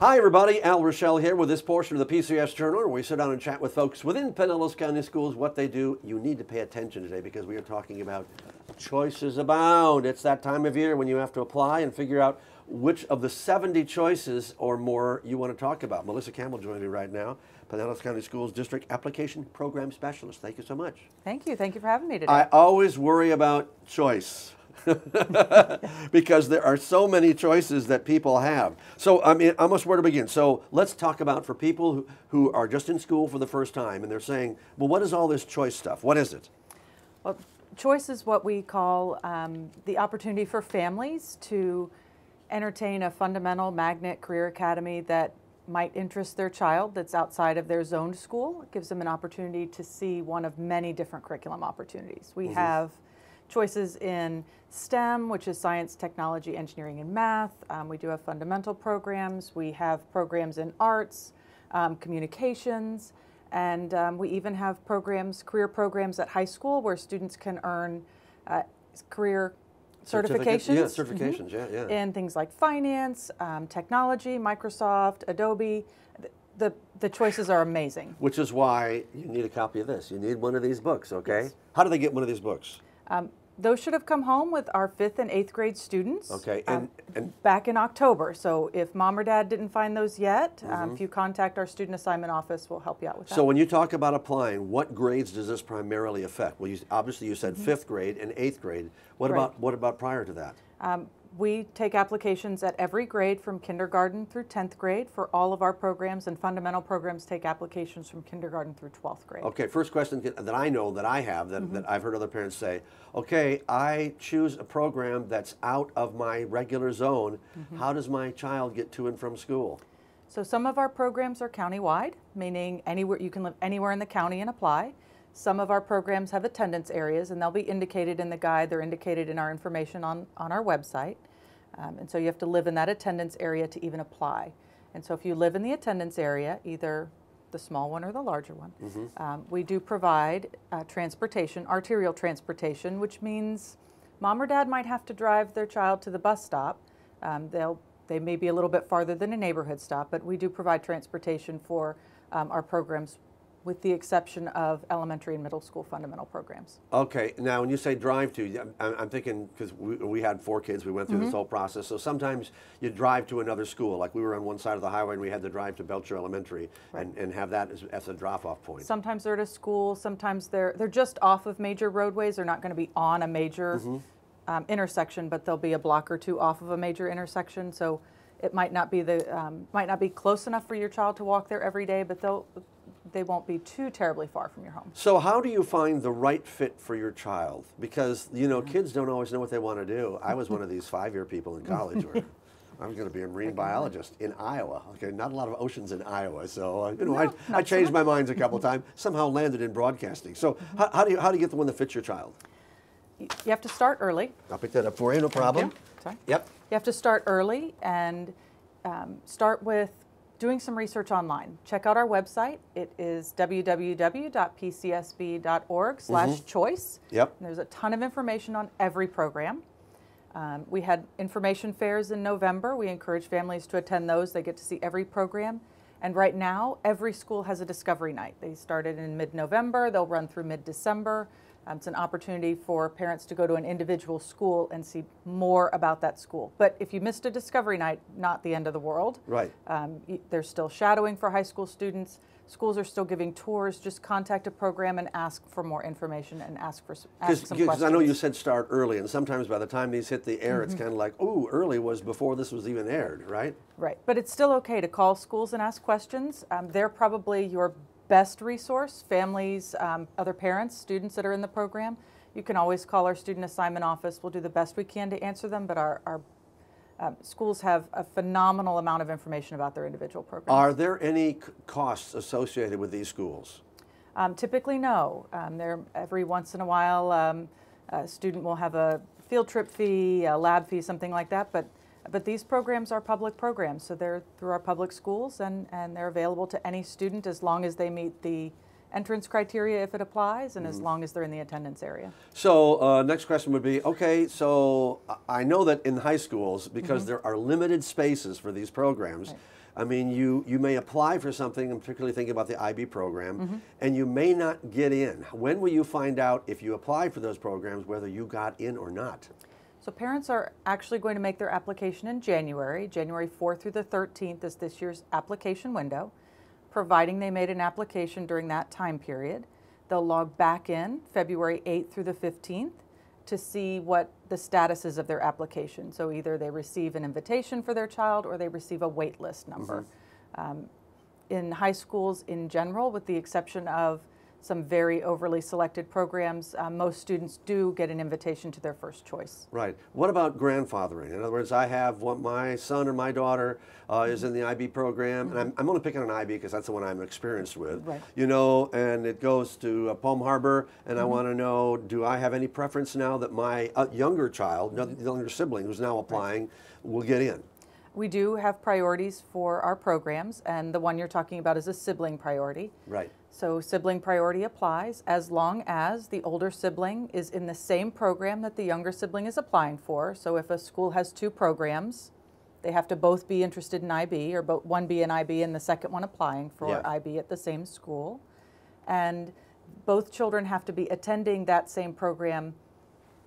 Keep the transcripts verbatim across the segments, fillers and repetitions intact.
Hi everybody, Al Ruechel here with this portion of the P C S Journal, where we sit down and chat with folks within Pinellas County Schools, what they do. You need to pay attention today because we are talking about choices abound. It's that time of year when you have to apply and figure out which of the seventy choices or more you want to talk about. Melissa Campbell joining me right now, Pinellas County Schools District Application Program Specialist. Thank you so much. Thank you. Thank you for having me today. I always worry about choice because there are so many choices that people have. So I mean, almost where to begin. So let's talk about, for people who, who are just in school for the first time and they're saying, well, what is all this choice stuff? What is it? Well, choice is what we call um, the opportunity for families to entertain a fundamental magnet career academy that might interest their child, that's outside of their zoned school. It gives them an opportunity to see one of many different curriculum opportunities. We mm-hmm. have choices in STEM, which is science, technology, engineering, and math. Um, we do have fundamental programs. We have programs in arts, um, communications, and um, we even have programs, career programs at high school where students can earn uh, career certifications. Yeah, certifications, mm-hmm. yeah, yeah. In things like finance, um, technology, Microsoft, Adobe. The, the choices are amazing. Which is why you need a copy of this. You need one of these books, okay? Yes. How do they get one of these books? Um, those should have come home with our fifth and eighth grade students. Okay, and, um, and back in October. So if mom or dad didn't find those yet, mm-hmm. um, if you contact our student assignment office, we'll help you out with that. So when you talk about applying, what grades does this primarily affect? Well, you, obviously you said mm-hmm. fifth grade and eighth grade. What right. about what about prior to that? Um, we take applications at every grade from kindergarten through tenth grade for all of our programs, and fundamental programs take applications from kindergarten through twelfth grade. Okay, first question that I know that I have that, mm-hmm. that I've heard other parents say, okay, I choose a program that's out of my regular zone. Mm-hmm. How does my child get to and from school? So some of our programs are countywide, meaning anywhere you can live anywhere in the county and apply. Some of our programs have attendance areas, and they'll be indicated in the guide. They're indicated in our information on, on our website. Um, and so you have to live in that attendance area to even apply. And so if you live in the attendance area, either the small one or the larger one, mm-hmm. um, we do provide uh, transportation, arterial transportation, which means mom or dad might have to drive their child to the bus stop. Um, they'll, they may be a little bit farther than a neighborhood stop, but we do provide transportation for um, our programs, with the exception of elementary and middle school fundamental programs. Okay, now when you say drive to, I'm thinking, because we, we had four kids, we went through mm-hmm. this whole process, so sometimes you drive to another school, like we were on one side of the highway and we had to drive to Belcher Elementary right. and, and have that as, as a drop-off point. Sometimes they're at a school, sometimes they're, they're just off of major roadways, they're not going to be on a major mm-hmm. um, intersection, but they'll be a block or two off of a major intersection, so it might not be, the, um, might not be close enough for your child to walk there every day, but they'll they won't be too terribly far from your home. So how do you find the right fit for your child? Because, you know, kids don't always know what they want to do. I was one of these five-year people in college where I was going to be a marine biologist in Iowa. Okay, not a lot of oceans in Iowa, so, uh, you know, no, I, I changed so my minds a couple times, somehow landed in broadcasting. So mm-hmm. how, how, do you, how do you get the one that fits your child? You have to start early. I'll pick that up for you, no problem. You. Sorry. Yep. You have to start early and um, start with doing some research online. Check out our website. It is w w w dot p c s b dot org slash choice. Yep. And there's a ton of information on every program. Um, we had information fairs in November. We encourage families to attend those. They get to see every program. And right now, every school has a discovery night. They started in mid-November. They'll run through mid-December. Um, it's an opportunity for parents to go to an individual school and see more about that school. But if you missed a discovery night, not the end of the world. Right. Um, they're still shadowing for high school students. Schools are still giving tours. Just contact a program and ask for more information and ask for ask some questions. Because I know you said start early, and sometimes by the time these hit the air, mm-hmm. it's kind of like, oh, early was before this was even aired, right? Right, but it's still okay to call schools and ask questions. Um, they're probably your best resource, families, um, other parents, students that are in the program. You can always call our student assignment office. We'll do the best we can to answer them, but our, our Um, schools have a phenomenal amount of information about their individual programs. Are there any c costs associated with these schools? Um, typically, no. Um, there, every once in a while, um, a student will have a field trip fee, a lab fee, something like that. But, but these programs are public programs, so they're through our public schools, and, and they're available to any student as long as they meet the entrance criteria if it applies, and mm-hmm. as long as they're in the attendance area. So uh, next question would be, okay, so I know that in high schools, because mm-hmm. there are limited spaces for these programs, right. I mean, you, you may apply for something, I'm particularly thinking about the I B program, mm-hmm. and you may not get in. When will you find out if you apply for those programs, whether you got in or not? So parents are actually going to make their application in January. January fourth through the thirteenth is this year's application window. Providing they made an application during that time period, they'll log back in February eighth through the fifteenth to see what the status is of their application. So either they receive an invitation for their child or they receive a wait list number. Mm-hmm. um, in high schools in general, with the exception of some very overly selected programs, uh, most students do get an invitation to their first choice. Right. What about grandfathering? In other words, I have what my son or my daughter uh, is in the I B program, and I'm, I'm only picking an I B because that's the one I'm experienced with. Right. You know, and it goes to uh, Palm Harbor, and mm-hmm. I want to know, do I have any preference now that my uh, younger child, mm-hmm. younger sibling who's now applying, right. will get in? We do have priorities for our programs, and the one you're talking about is a sibling priority. Right. So sibling priority applies as long as the older sibling is in the same program that the younger sibling is applying for. So if a school has two programs, they have to both be interested in I B, or both one be in I B and the second one applying for yeah. I B at the same school. And both children have to be attending that same program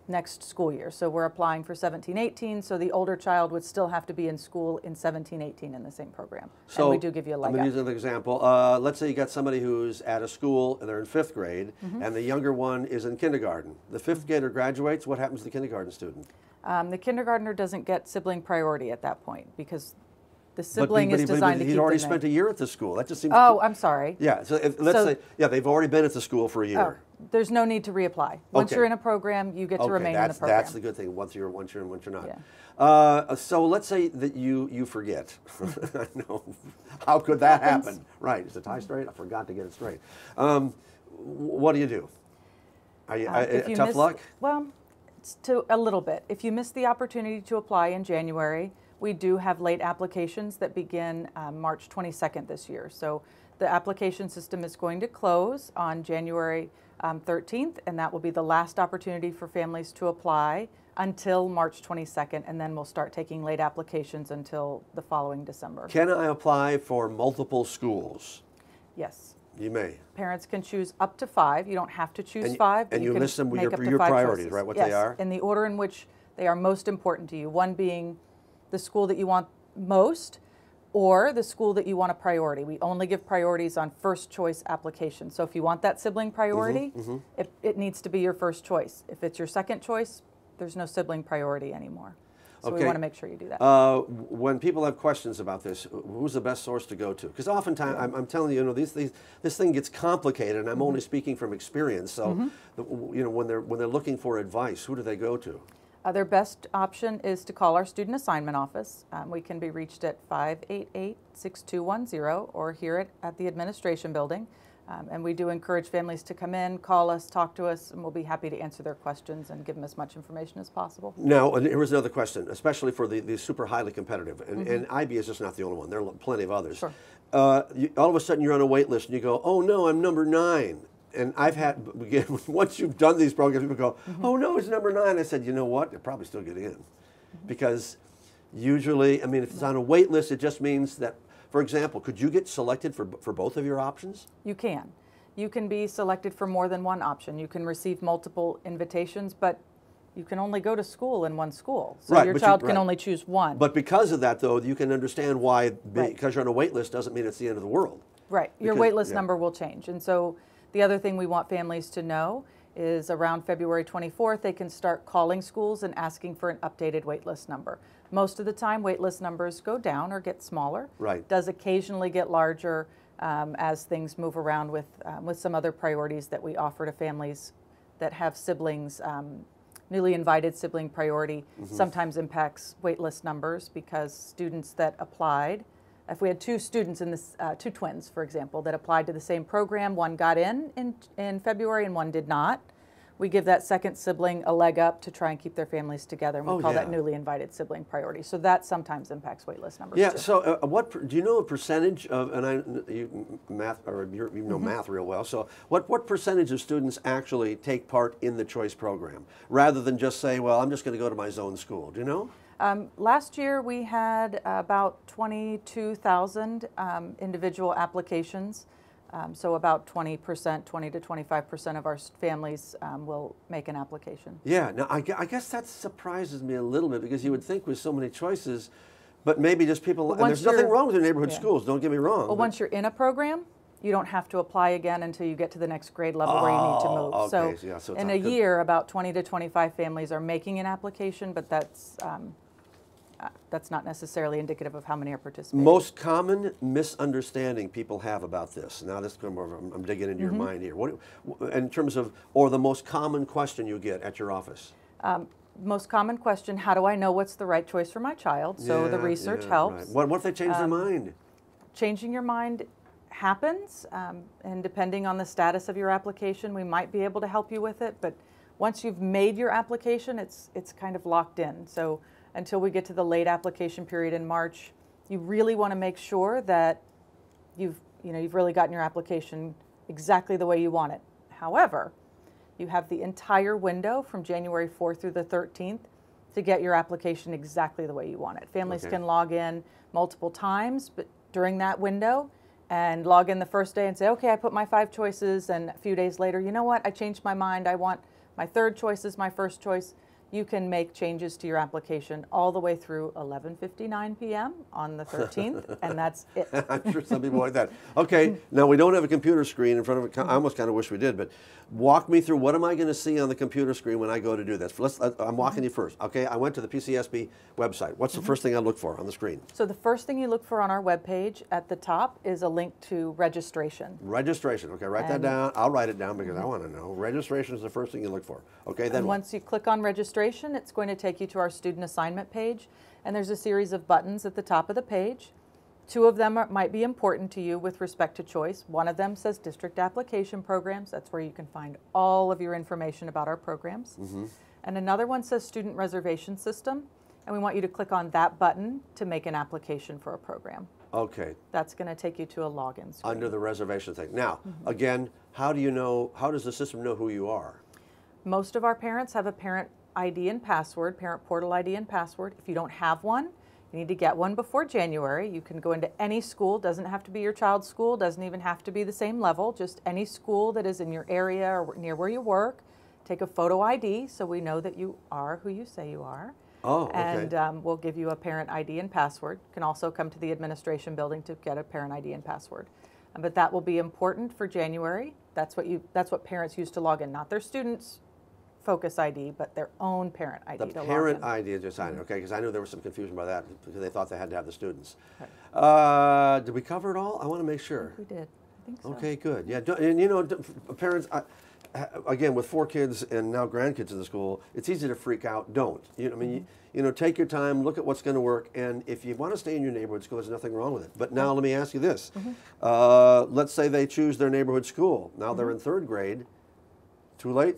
next school year. So we're applying for seventeen eighteen, so the older child would still have to be in school in seventeen eighteen in the same program. So and we do give you a leg I'm going to use an example. Uh, let's say you got somebody who's at a school and they're in fifth grade, mm-hmm. and the younger one is in kindergarten. The fifth grader graduates, what happens to the kindergarten student? Um, the kindergartner doesn't get sibling priority at that point because the sibling but, but, is but, designed but, but, to keep them in. He'd already spent a year at the school. That just seems... Oh, I'm sorry. Yeah, so if, let's so, say, yeah, they've already been at the school for a year. Oh. There's no need to reapply. Once okay. you're in a program, you get to okay, remain in the program. That's the good thing. Once you're, once you're in, once you're not. Yeah. Uh, so let's say that you, you forget. I know. How could that happen? Right. Is the tie straight? I forgot to get it straight. Um, what do you do? Are you, uh, I, you tough miss, luck? Well, it's to a little bit. If you miss the opportunity to apply in January, we do have late applications that begin uh, March twenty-second this year. So the application system is going to close on January thirteenth, and that will be the last opportunity for families to apply until March twenty-second, and then we'll start taking late applications until the following December. Can I apply for multiple schools? Yes. You may. Parents can choose up to five. You don't have to choose and, five. But and you, you list them with your, your priorities, choices. Right, what yes, they are? In the order in which they are most important to you, one being the school that you want most, or the school that you want a priority. We only give priorities on first choice applications. So if you want that sibling priority, mm-hmm, mm-hmm. It, it needs to be your first choice. If it's your second choice, there's no sibling priority anymore. So okay. we want to make sure you do that. Uh, when people have questions about this, who's the best source to go to? Because oftentimes, I'm, I'm telling you, you know, these, these, this thing gets complicated, and I'm mm-hmm. only speaking from experience. So, mm-hmm. you know, when they're, when they're looking for advice, who do they go to? Uh, their best option is to call our student assignment office. Um, we can be reached at five eight eight, six two one zero or here at, at the administration building. Um, and we do encourage families to come in, call us, talk to us, and we'll be happy to answer their questions and give them as much information as possible. Now, and here's another question, especially for the, the super highly competitive, and, mm-hmm. and I B is just not the only one. There are plenty of others. Sure. Uh, you, all of a sudden you're on a wait list and you go, oh no, I'm number nine. And I've had, again, once you've done these programs, people go, mm-hmm. oh no, it's number nine. I said, you know what, they'll probably still get in. Mm-hmm. Because usually, I mean, if it's on a wait list, it just means that, for example, could you get selected for, for both of your options? You can. You can be selected for more than one option. You can receive multiple invitations, but you can only go to school in one school. So right, your child you, right. can only choose one. But because of that, though, you can understand why, right. because you're on a wait list doesn't mean it's the end of the world. Right. Your because, wait list yeah. number will change. And so... The other thing we want families to know is around February twenty-fourth, they can start calling schools and asking for an updated waitlist number. Most of the time, waitlist numbers go down or get smaller. Right. It does occasionally get larger um, as things move around with, um, with some other priorities that we offer to families that have siblings. Um, newly invited sibling priority mm-hmm. sometimes impacts waitlist numbers because students that applied If we had two students, in this, uh, two twins, for example, that applied to the same program, one got in, in in February and one did not, we give that second sibling a leg up to try and keep their families together. And we oh, call yeah. that newly invited sibling priority. So that sometimes impacts waitlist numbers. Yeah. Too. So uh, what do you know a percentage of? And I you, math or you know mm-hmm. math real well. So what what percentage of students actually take part in the choice program rather than just say, well, I'm just going to go to my zone school? Do you know? Um, last year we had about twenty-two thousand um, individual applications, um, so about twenty percent, twenty to twenty-five percent of our families um, will make an application. Yeah, now I, I guess that surprises me a little bit, because you would think with so many choices, but maybe just people, and there's nothing wrong with your neighborhood yeah. schools, don't get me wrong. Well, once you're in a program, you don't have to apply again until you get to the next grade level oh, where you need to move. Okay. So, yeah, so in a year, about twenty to twenty-five families are making an application, but that's, um, uh, that's not necessarily indicative of how many are participating. Most common misunderstanding people have about this. Now this, I'm, I'm digging into mm-hmm. your mind here. What, in terms of, or the most common question you get at your office? Um, Most common question, how do I know what's the right choice for my child? So yeah, the research yeah, helps. Right. What, what if they change um, their mind? Changing your mind happens, um, and depending on the status of your application, we might be able to help you with it. But once you've made your application, it's, it's kind of locked in. So until we get to the late application period in March, you really want to make sure that you've, you know, you've really gotten your application exactly the way you want it. However, you have the entire window from January fourth through the thirteenth to get your application exactly the way you want it. Families okay. can log in multiple times but during that window, and log in the first day and say, okay, I put my five choices, and a few days later, you know what, I changed my mind. I want my third choice as my first choice. You can make changes to your application all the way through eleven fifty-nine p m on the thirteenth, and that's it. I'm sure some people like that. Okay, now we don't have a computer screen in front of it. I almost kind of wish we did, but walk me through, what am I going to see on the computer screen when I go to do this? Let's, I'm walking you first. Okay, I went to the P C S B website. What's the first thing I look for on the screen? So the first thing you look for on our webpage at the top is a link to registration. Registration, okay, write and that down. I'll write it down because I want to know. Registration is the first thing you look for. Okay, then once you click on registration, it's going to take you to our student assignment page, and there's a series of buttons at the top of the page. Two of them are, might be important to you with respect to choice. One of them says district application programs. That's where you can find all of your information about our programs. Mm-hmm. And another one says student reservation system, and we want you to click on that button to make an application for a program. Okay. That's going to take you to a login screen. Under the reservation thing. Now, mm-hmm. again, how do you know, how does the system know who you are? Most of our parents have a parent I D and password, parent portal I D and password. If you don't have one, you need to get one before January. You can go into any school, doesn't have to be your child's school, doesn't even have to be the same level, just any school that is in your area or near where you work. Take a photo I D so we know that you are who you say you are. Oh, okay. And um, we'll give you a parent I D and password. You can also come to the administration building to get a parent I D and password. But that will be important for January. That's what you, that's what parents use to log in, not their students' Focus I D, but their own parent I D. The parent I D is assigned, okay, because I knew there was some confusion by that, because they thought they had to have the students. Right. Uh, did we cover it all? I want to make sure. I think we did. I think so. Okay, good. Yeah, and you know, parents, I, again, with four kids and now grandkids in the school, it's easy to freak out. Don't. You know, I mean, mm-hmm. you, you know, take your time, look at what's going to work, and if you want to stay in your neighborhood school, there's nothing wrong with it. But now, let me ask you this. Mm-hmm. uh, let's say they choose their neighborhood school. Now mm-hmm. they're in third grade. Too late?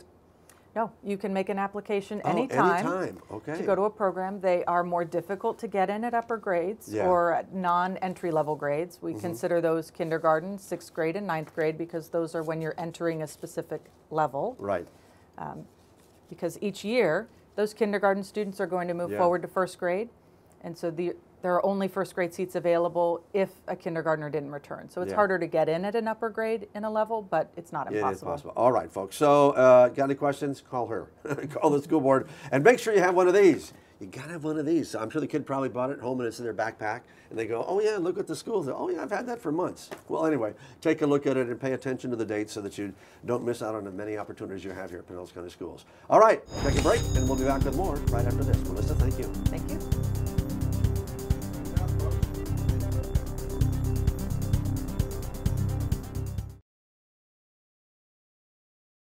No, you can make an application oh, anytime, anytime. Okay. to go to a program. They are more difficult to get in at upper grades yeah. or at non-entry level grades. We mm-hmm. consider those kindergarten, sixth grade, and ninth grade, because those are when you're entering a specific level. Right. Um, because each year, those kindergarten students are going to move yeah. forward to first grade, and so the, there are only first grade seats available if a kindergartner didn't return. So it's yeah. harder to get in at an upper grade in a level, but it's not impossible. It is possible. All right, folks. So uh, got any questions? Call her. Call the school board. And make sure you have one of these. You got to have one of these. So I'm sure the kid probably bought it at home and it's in their backpack. And they go, oh, yeah, look at the school. Oh, yeah, I've had that for months. Well, anyway, take a look at it and pay attention to the dates so that you don't miss out on the many opportunities you have here at Pinellas County Schools. All right, take a break, and we'll be back with more right after this. Melissa, thank you. Thank you.